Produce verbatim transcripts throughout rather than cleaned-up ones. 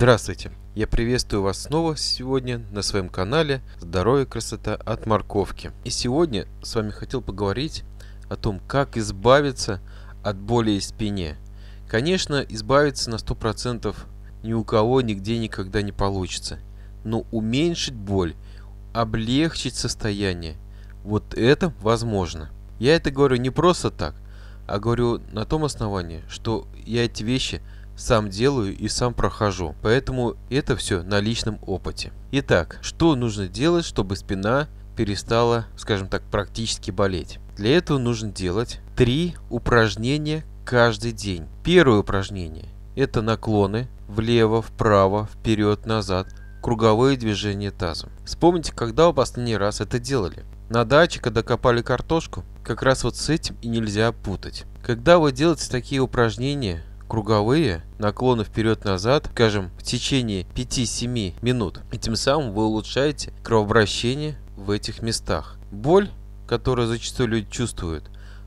Здравствуйте! Я приветствую вас снова сегодня на своем канале «Здоровье и красота от морковки». И сегодня с вами хотел поговорить о том, как избавиться от боли в спине. Конечно, избавиться на сто процентов ни у кого нигде никогда не получится. Но уменьшить боль, облегчить состояние – вот это возможно. Я это говорю не просто так, а говорю на том основании, что я эти вещи сам делаю и сам прохожу. Поэтому это все на личном опыте. Итак, что нужно делать, чтобы спина перестала, скажем так, практически болеть? Для этого нужно делать три упражнения каждый день. Первое упражнение – это наклоны влево, вправо, вперед, назад, круговые движения тазом. Вспомните, когда вы в последний раз это делали. На даче, когда копали картошку, как раз вот с этим и нельзя путать. Когда вы делаете такие упражнения круговые, наклоны вперед-назад, скажем, в течение пяти-семи минут, и тем самым вы улучшаете кровообращение в этих местах. Боль, которую зачастую люди чувствуют,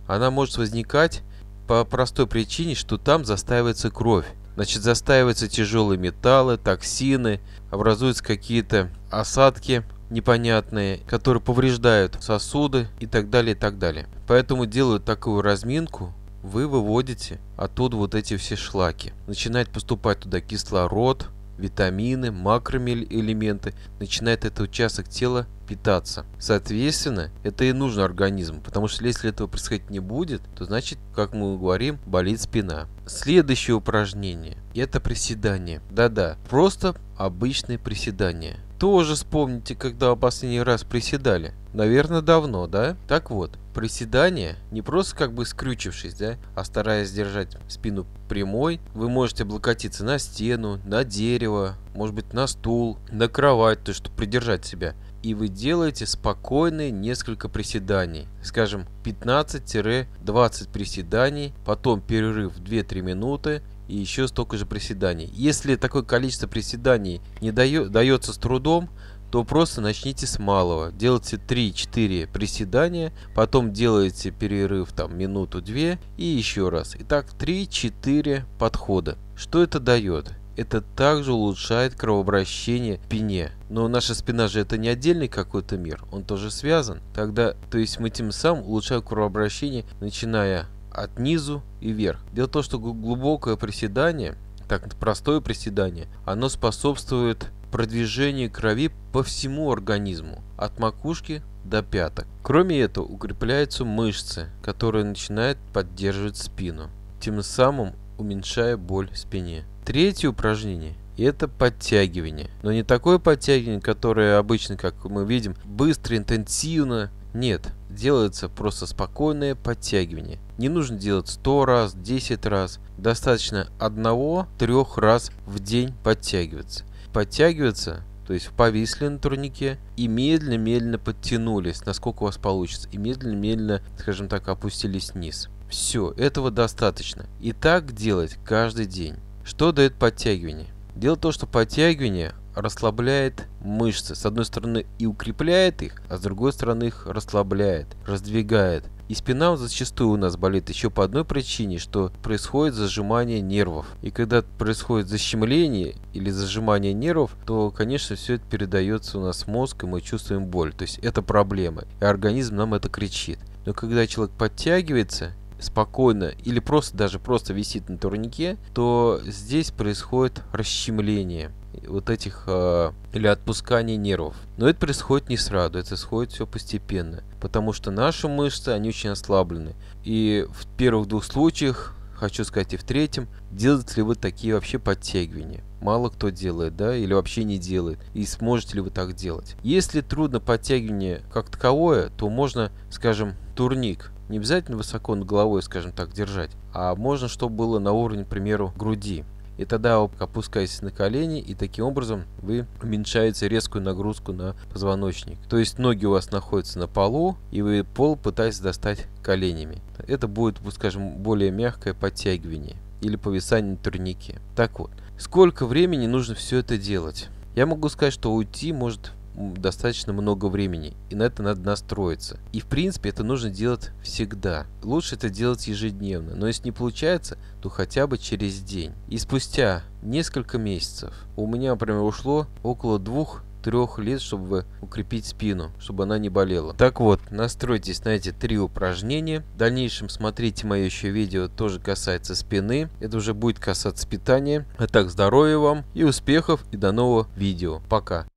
она может возникать по простой причине, что там застаивается кровь. Значит, застаиваются тяжелые металлы, токсины, образуются какие-то осадки непонятные, которые повреждают сосуды и так далее, и так далее. Поэтому, делая такую разминку, вы выводите оттуда вот эти все шлаки. Начинает поступать туда кислород, витамины, макроэлементы. Начинает этот участок тела питаться. Соответственно, это и нужно организму, потому что если этого происходить не будет, то значит, как мы говорим, болит спина. Следующее упражнение – это приседание. Да-да, просто обычные приседания. Тоже вспомните, когда в последний раз приседали. Наверное, давно, да? Так вот, приседание, не просто как бы скрючившись, да, а стараясь держать спину прямой, вы можете облокотиться на стену, на дерево, может быть, на стул, на кровать, то, чтобы придержать себя. И вы делаете спокойные несколько приседаний, скажем, пятнадцать-двадцать приседаний, потом перерыв две-три минуты, и еще столько же приседаний. Если такое количество приседаний не дает, дается с трудом, то просто начните с малого. Делайте три-четыре приседания, потом делаете перерыв там минуту-две и еще раз. Итак, три-четыре подхода. Что это дает? Это также улучшает кровообращение в спине. Но наша спина же это не отдельный какой-то мир, он тоже связан. Тогда, то есть мы тем самым улучшаем кровообращение, начиная от низу и вверх. Дело в том, что глубокое приседание, так простое приседание, оно способствует продвижению крови по всему организму, от макушки до пяток. Кроме этого, укрепляются мышцы, которые начинают поддерживать спину, тем самым уменьшая боль в спине. Третье упражнение – это подтягивание. Но не такое подтягивание, которое обычно, как мы видим, быстро, интенсивно. Нет, делается просто спокойное подтягивание. Не нужно делать сто раз, десять раз. Достаточно одного-трёх раз в день подтягиваться. Подтягиваться, то есть повисли на турнике и медленно-медленно подтянулись, насколько у вас получится. И медленно-медленно, скажем так, опустились вниз. Все, этого достаточно. И так делать каждый день. Что дает подтягивание? Дело в том, что подтягивание расслабляет мышцы. С одной стороны и укрепляет их, а с другой стороны их расслабляет, раздвигает. И спина зачастую у нас болит еще по одной причине, что происходит зажимание нервов. И когда происходит защемление или зажимание нервов, то, конечно, все это передается у нас в мозг, и мы чувствуем боль. То есть это проблема, и организм нам это кричит. Но когда человек подтягивается спокойно или просто даже просто висит на турнике, то здесь происходит расщемление вот этих э, или отпускание нервов. Но это происходит не сразу, это происходит все постепенно, потому что наши мышцы, они очень ослаблены. И в первых двух случаях, хочу сказать, и в третьем, делаете ли вы такие вообще подтягивания? Мало кто делает, да, или вообще не делает. И сможете ли вы так делать? Если трудно подтягивание как таковое, то можно, скажем, турник. Не обязательно высоко над головой, скажем так, держать, а можно, чтобы было на уровне, к примеру, груди. И тогда вы опускаетесь на колени, и таким образом вы уменьшаете резкую нагрузку на позвоночник. То есть ноги у вас находятся на полу, и вы пол пытаетесь достать коленями. Это будет, скажем, более мягкое подтягивание или повисание на турнике. Так вот, сколько времени нужно все это делать? Я могу сказать, что уйти может достаточно много времени, и на это надо настроиться. И в принципе это нужно делать всегда. Лучше это делать ежедневно, но если не получается, то хотя бы через день. И спустя несколько месяцев у меня, например, ушло около двух трех лет, чтобы укрепить спину, чтобы она не болела. Так вот, настройтесь на эти три упражнения. В дальнейшем смотрите мое еще видео, тоже касается спины. Это уже будет касаться питания. А так, здоровья вам и успехов, и до нового видео. Пока!